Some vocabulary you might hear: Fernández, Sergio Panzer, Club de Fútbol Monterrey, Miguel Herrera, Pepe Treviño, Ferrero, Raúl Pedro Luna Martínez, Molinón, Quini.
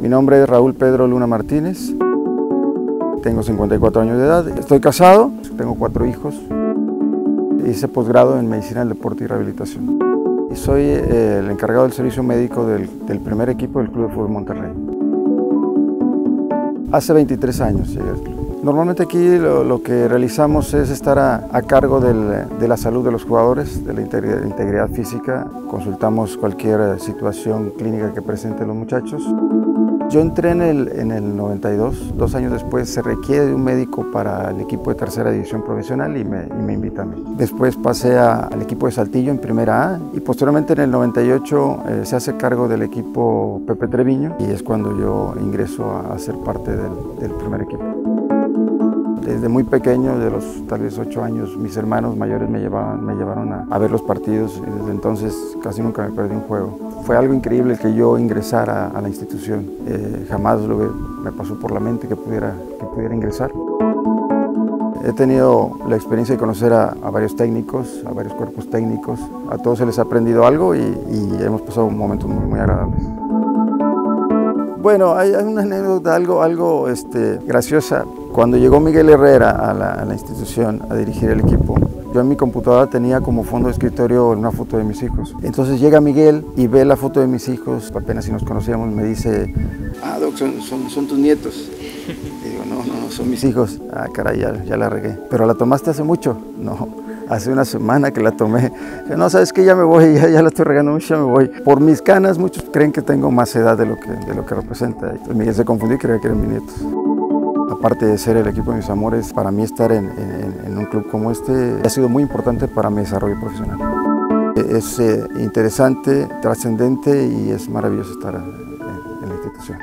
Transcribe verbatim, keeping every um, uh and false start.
Mi nombre es Raúl Pedro Luna Martínez, tengo cincuenta y cuatro años de edad, estoy casado, tengo cuatro hijos, hice posgrado en Medicina del Deporte y Rehabilitación y soy eh, el encargado del servicio médico del, del primer equipo del Club de Fútbol Monterrey. Hace veintitrés años llegué al club. Normalmente aquí lo, lo que realizamos es estar a, a cargo del, de la salud de los jugadores, de la integridad, integridad física, consultamos cualquier situación clínica que presenten los muchachos. Yo entré en el, en el noventa y dos, dos años después se requiere de un médico para el equipo de tercera división profesional y me, y me invitan. Después pasé a, al equipo de Saltillo en primera A y posteriormente en el noventa y ocho eh, se hace cargo del equipo Pepe Treviño y es cuando yo ingreso a, a ser parte del, del primer equipo. Desde muy pequeño, de los tal vez ocho años, mis hermanos mayores me, llevaban, me llevaron a, a ver los partidos y desde entonces casi nunca me perdí un juego. Fue algo increíble que yo ingresara a la institución. Eh, jamás lo que me pasó por la mente que pudiera, que pudiera ingresar. He tenido la experiencia de conocer a, a varios técnicos, a varios cuerpos técnicos. A todos se les ha aprendido algo y, y hemos pasado momentos muy, muy agradables. Bueno, hay una anécdota, algo, algo este, graciosa. Cuando llegó Miguel Herrera a la, a la institución a dirigir el equipo, yo en mi computadora tenía como fondo de escritorio una foto de mis hijos. Entonces llega Miguel y ve la foto de mis hijos, apenas si nos conocíamos, me dice, ah, Doc, son, son, son tus nietos. Y digo, no, no, no, son mis hijos. Ah, caray, ya, ya la regué. ¿Pero la tomaste hace mucho? No. Hace una semana que la tomé. No, sabes que ya me voy, ya, ya la estoy regando mucho, ya me voy. Por mis canas, muchos creen que tengo más edad de lo que, de lo que representa. Entonces Miguel se confundió y creía que eran mis nietos. Aparte de ser el equipo de mis amores, para mí estar en, en, en un club como este ha sido muy importante para mi desarrollo profesional. Es eh, interesante, trascendente y es maravilloso estar en, en la institución.